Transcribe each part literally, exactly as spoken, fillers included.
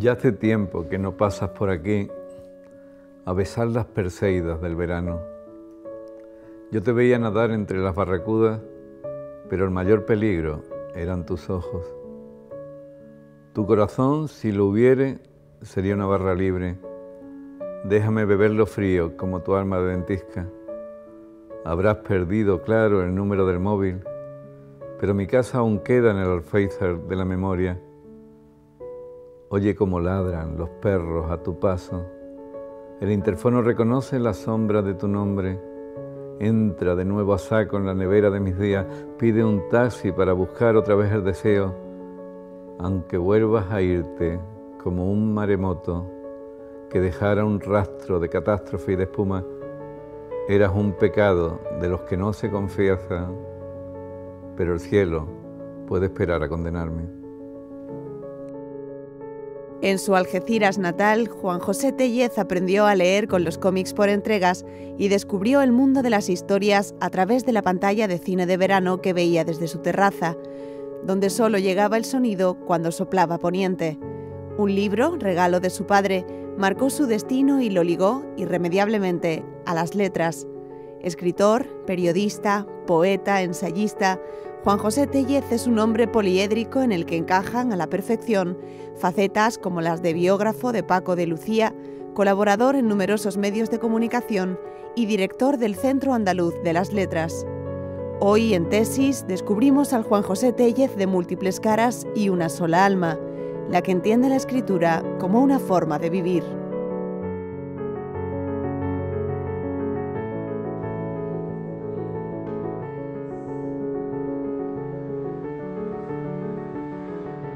Ya hace tiempo que no pasas por aquí a besar las perseidas del verano. Yo te veía nadar entre las barracudas, pero el mayor peligro eran tus ojos. Tu corazón, si lo hubiere, sería una barra libre. Déjame beberlo frío como tu alma de ventisca. Habrás perdido, claro, el número del móvil, pero mi casa aún queda en el alféizar de la memoria. Oye cómo ladran los perros a tu paso. El interfono reconoce la sombra de tu nombre. Entra de nuevo a saco en la nevera de mis días. Pide un taxi para buscar otra vez el deseo. Aunque vuelvas a irte como un maremoto que dejara un rastro de catástrofe y de espuma, eras un pecado de los que no se confiesa, pero el cielo puede esperar a condenarme. En su Algeciras natal, Juan José Téllez aprendió a leer con los cómics por entregas y descubrió el mundo de las historias a través de la pantalla de cine de verano que veía desde su terraza, donde solo llegaba el sonido cuando soplaba poniente. Un libro, regalo de su padre, marcó su destino y lo ligó irremediablemente a las letras. Escritor, periodista, poeta, ensayista, Juan José Téllez es un hombre poliédrico en el que encajan a la perfección facetas como las de biógrafo de Paco de Lucía, colaborador en numerosos medios de comunicación y director del Centro Andaluz de las Letras. Hoy en Tesis descubrimos al Juan José Téllez de múltiples caras y una sola alma, la que entiende la escritura como una forma de vivir.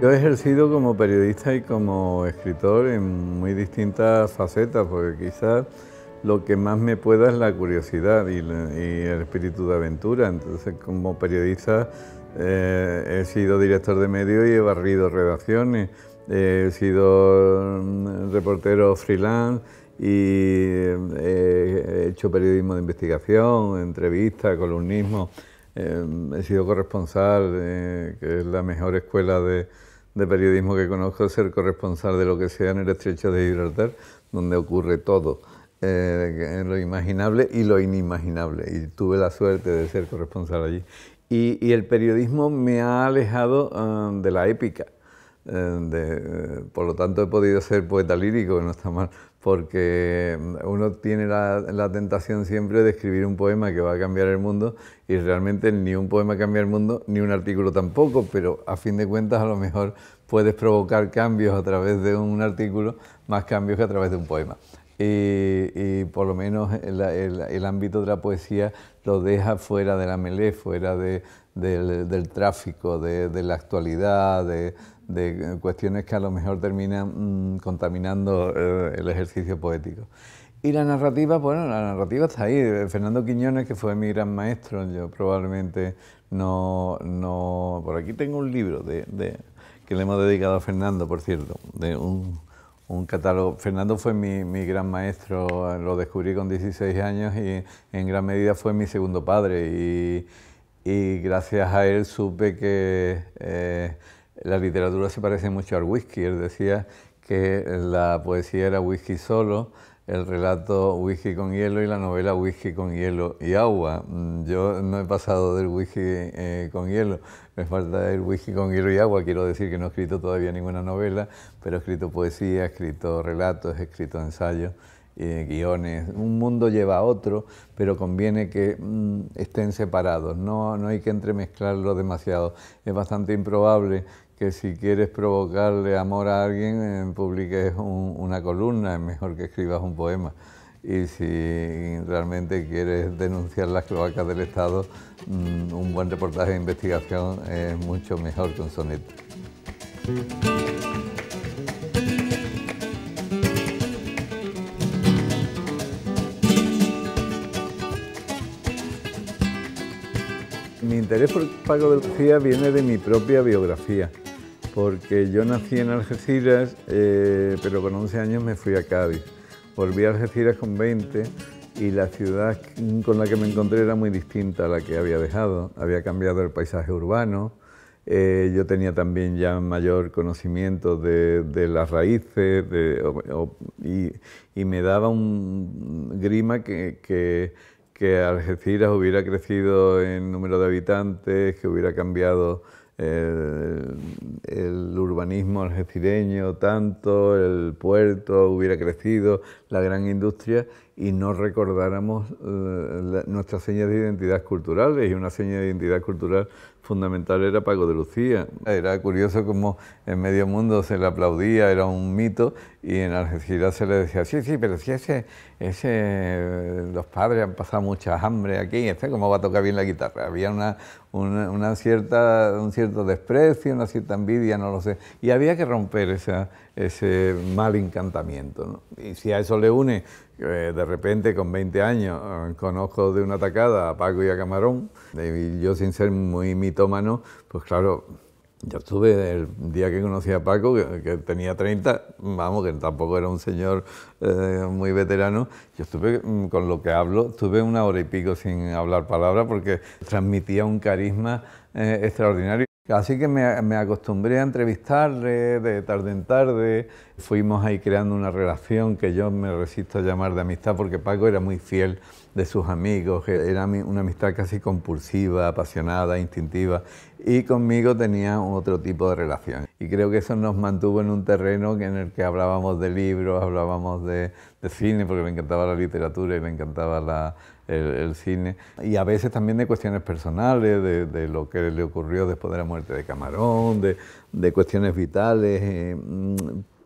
Yo he ejercido como periodista y como escritor en muy distintas facetas, porque quizás lo que más me pueda es la curiosidad y, la, y el espíritu de aventura. Entonces, como periodista eh, he sido director de medios y he barrido redacciones, eh, he sido reportero freelance y eh, he hecho periodismo de investigación, entrevistas, columnismo. Eh, he sido corresponsal, eh, que es la mejor escuela de, de periodismo que conozco, ser corresponsal de lo que sea en el Estrecho de Gibraltar, donde ocurre todo, eh, lo imaginable y lo inimaginable, y tuve la suerte de ser corresponsal allí. Y, y el periodismo me ha alejado um, de la épica, eh, de, por lo tanto he podido ser poeta lírico, que no está mal, porque uno tiene la, la tentación siempre de escribir un poema que va a cambiar el mundo y realmente ni un poema cambia el mundo, ni un artículo tampoco, pero a fin de cuentas a lo mejor puedes provocar cambios a través de un artículo, más cambios que a través de un poema. Y, y por lo menos el, el, el ámbito de la poesía lo deja fuera de la melé, fuera de, del, del tráfico, de, de la actualidad, de... de cuestiones que a lo mejor terminan mmm, contaminando eh, el ejercicio poético. Y la narrativa, bueno, la narrativa está ahí. Fernando Quiñones, que fue mi gran maestro, yo probablemente no... no... Por aquí tengo un libro de, de, que le hemos dedicado a Fernando, por cierto, de un, un catálogo. Fernando fue mi, mi gran maestro, lo descubrí con dieciséis años y en gran medida fue mi segundo padre. Y, y gracias a él supe que... Eh, la literatura se parece mucho al whisky. Él decía que la poesía era whisky solo, el relato whisky con hielo y la novela whisky con hielo y agua. Yo no he pasado del whisky eh, con hielo, me falta el whisky con hielo y agua. Quiero decir que no he escrito todavía ninguna novela, pero he escrito poesía, he escrito relatos, he escrito ensayos, eh, guiones. Un mundo lleva a otro, pero conviene que mm, estén separados, no, no hay que entremezclarlo demasiado. Es bastante improbable que si quieres provocarle amor a alguien, eh, publiques un, una columna, es mejor que escribas un poema. Y si realmente quieres denunciar las cloacas del Estado, mmm, un buen reportaje de investigación es mucho mejor que un soneto. Mi interés por Paco de Lucía viene de mi propia biografía, porque yo nací en Algeciras, eh, pero con once años me fui a Cádiz. Volví a Algeciras con veinte y la ciudad con la que me encontré era muy distinta a la que había dejado. Había cambiado el paisaje urbano, Eh, yo tenía también ya mayor conocimiento de, de las raíces de, o, o, y, y me daba un grima que, que, que Algeciras hubiera crecido en número de habitantes, que hubiera cambiado el, el urbanismo algecireño tanto, el puerto hubiera crecido, la gran industria, y no recordáramos eh, nuestras señas de identidad culturales, y una seña de identidad cultural fundamental era Paco de Lucía. Era curioso como en medio mundo se le aplaudía, era un mito, y en Algeciras se le decía, sí, sí, pero si ese, ese los padres han pasado mucha hambre aquí, este cómo va a tocar bien la guitarra. Había una, una, una cierta, un cierto desprecio, una cierta envidia, no lo sé, y había que romper esa, ese mal encantamiento, ¿no? Y si a eso le une, de repente con veinte años conozco de una tacada a Paco y a Camarón, y yo sin ser muy mitómano, pues claro, yo estuve el día que conocí a Paco, que, que tenía treinta, vamos, que tampoco era un señor eh, muy veterano, yo estuve, con lo que hablo, estuve una hora y pico sin hablar palabra porque transmitía un carisma eh, extraordinario. Así que me, me acostumbré a entrevistarle de tarde en tarde. Fuimos ahí creando una relación que yo me resisto a llamar de amistad, porque Paco era muy fiel de sus amigos, era una amistad casi compulsiva, apasionada, instintiva, y conmigo tenía otro tipo de relación. Y creo que eso nos mantuvo en un terreno en el que hablábamos de libros, hablábamos de, de cine, porque le encantaba la literatura y le encantaba la... El, el cine, y a veces también de cuestiones personales, de, de lo que le ocurrió después de la muerte de Camarón, de, de cuestiones vitales, eh,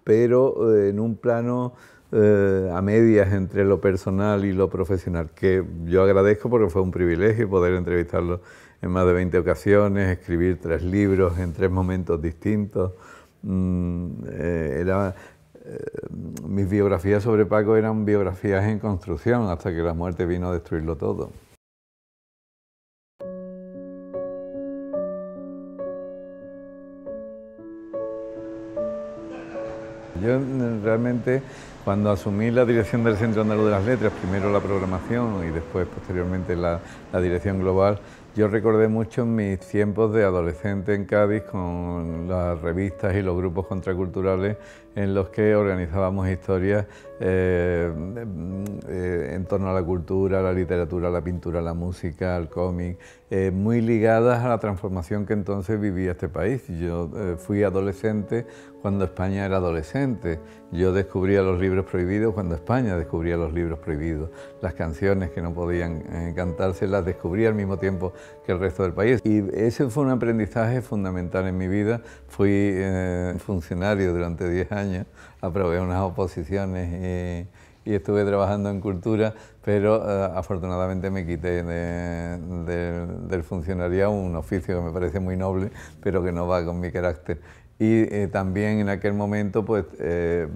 pero en un plano eh, a medias entre lo personal y lo profesional, que yo agradezco porque fue un privilegio poder entrevistarlo en más de veinte ocasiones, escribir tres libros en tres momentos distintos. Mm, eh, era... Mis biografías sobre Paco eran biografías en construcción, hasta que la muerte vino a destruirlo todo. Yo realmente, cuando asumí la dirección del Centro Andaluz de las Letras, primero la programación y después, posteriormente, la, la dirección global, yo recordé mucho mis tiempos de adolescente en Cádiz, con las revistas y los grupos contraculturales en los que organizábamos historias eh, eh, en torno a la cultura, la literatura, la pintura, la música, el cómic, eh, muy ligadas a la transformación que entonces vivía este país. Yo eh, fui adolescente cuando España era adolescente. Yo descubría los libros prohibidos cuando España descubría los libros prohibidos. Las canciones que no podían eh, cantarse las descubría al mismo tiempo que el resto del país. Y ese fue un aprendizaje fundamental en mi vida. Fui eh, funcionario durante diez años, aprobé unas oposiciones y, y estuve trabajando en cultura, pero eh, afortunadamente me quité de, de, del funcionariado, un oficio que me parece muy noble, pero que no va con mi carácter. Y eh, también en aquel momento pues, eh,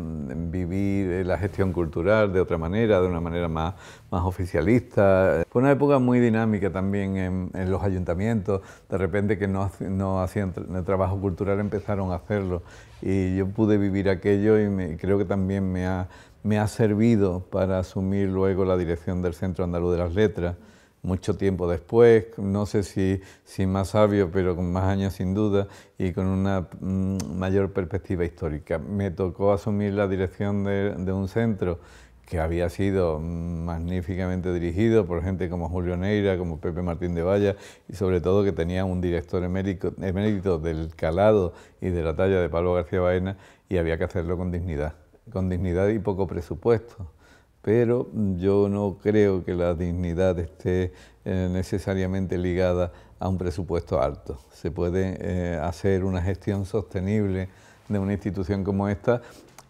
viví la gestión cultural de otra manera, de una manera más, más oficialista. Fue una época muy dinámica también en, en los ayuntamientos. De repente que no, no hacían trabajo cultural, empezaron a hacerlo. Y yo pude vivir aquello y me, creo que también me ha, me ha servido para asumir luego la dirección del Centro Andaluz de las Letras. Mucho tiempo después, no sé si, si más sabio, pero con más años sin duda y con una mm, mayor perspectiva histórica. Me tocó asumir la dirección de, de un centro que había sido magníficamente dirigido por gente como Julio Neira, como Pepe Martín de Valla, y sobre todo que tenía un director emérito, emérito del calado y de la talla de Pablo García Baena, y había que hacerlo con dignidad, con dignidad y poco presupuesto. Pero yo no creo que la dignidad esté eh, necesariamente ligada a un presupuesto alto. Se puede eh, hacer una gestión sostenible de una institución como esta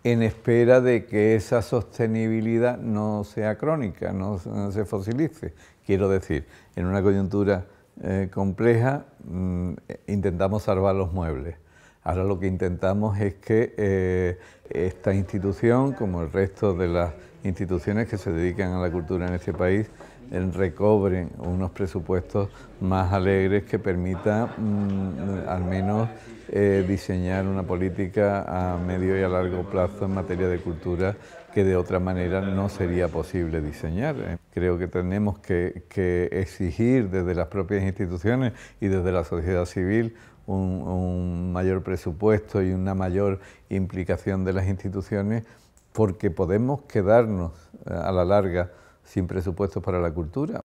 en espera de que esa sostenibilidad no sea crónica, no, no se fosilice. Quiero decir, en una coyuntura eh, compleja mmm, intentamos salvar los muebles. Ahora lo que intentamos es que eh, esta institución, como el resto de las instituciones que se dedican a la cultura en este país, recobren unos presupuestos más alegres que permita mm, al menos eh, diseñar una política a medio y a largo plazo en materia de cultura que de otra manera no sería posible diseñar. Creo que tenemos que, que exigir desde las propias instituciones y desde la sociedad civil un, un mayor presupuesto y una mayor implicación de las instituciones, porque podemos quedarnos a la larga sin presupuestos para la cultura.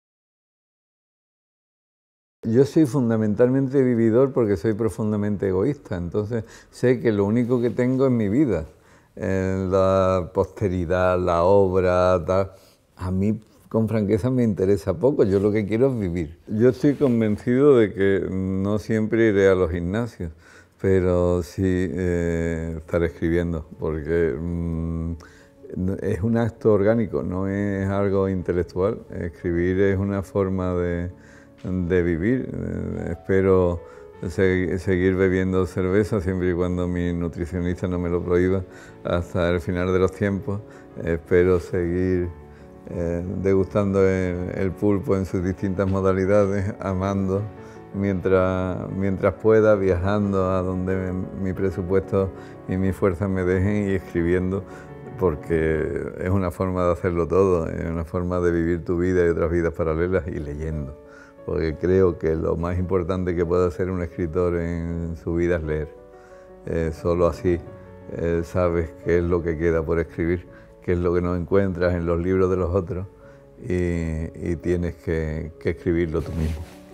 Yo soy fundamentalmente vividor porque soy profundamente egoísta, entonces sé que lo único que tengo es mi vida, eh, la posteridad, la obra, tal. A mí, con franqueza, me interesa poco, yo lo que quiero es vivir. Yo estoy convencido de que no siempre iré a los gimnasios, pero sí eh, estaré escribiendo, porque mmm, es un acto orgánico, no es algo intelectual. Escribir es una forma de... de vivir. Eh, espero se seguir bebiendo cerveza siempre y cuando mi nutricionista no me lo prohíba hasta el final de los tiempos. Eh, espero seguir eh, degustando el, el pulpo en sus distintas modalidades, amando mientras, mientras pueda, viajando a donde mi, mi presupuesto y mis fuerzas me dejen y escribiendo, porque es una forma de hacerlo todo, es una forma de vivir tu vida y otras vidas paralelas, y leyendo. Porque creo que lo más importante que puede hacer un escritor en su vida es leer. Eh, solo así eh, sabes qué es lo que queda por escribir, qué es lo que no encuentras en los libros de los otros, y, y tienes que, que escribirlo tú mismo.